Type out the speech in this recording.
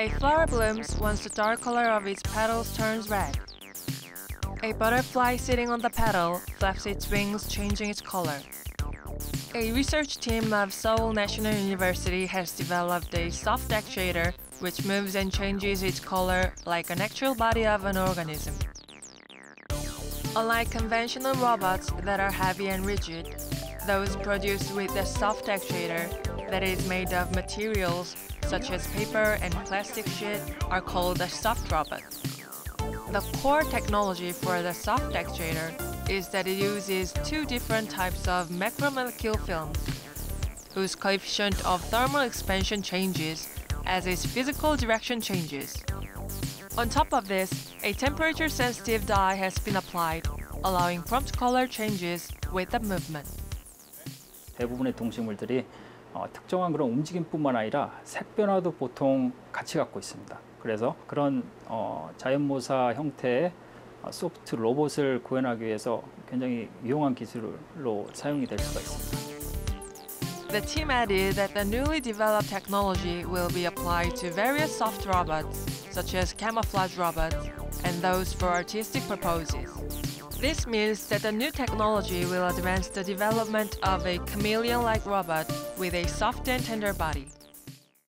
A flower blooms once the dark color of its petals turns red. A butterfly sitting on the petal flaps its wings, changing its color. A research team of Seoul National University has developed a soft actuator which moves and changes its color like an actual body of an organism. Unlike conventional robots that are heavy and rigid, those produced with a soft actuator that is made of materials such as paper and plastic sheet are called a soft robot. The core technology for the soft actuator is that it uses two different types of macromolecule films, whose coefficient of thermal expansion changes as its physical direction changes. On top of this, a temperature-sensitive dye has been applied, allowing prompt color changes with the movement. 대부분의 동식물들이 특정한 그런 움직임뿐만 아니라 색 변화도 보통 같이 갖고 있습니다. 그래서 그런 자연모사 형태의 소프트 로봇을 구현하기 위해서 굉장히 유용한 기술로 사용이 될 수가 있습니다. The team added that the newly developed technology will be applied to various soft robots, such as camouflage robots, and those for artistic purposes. This means that the new technology will advance the development of a chameleon-like robot with a soft and tender body.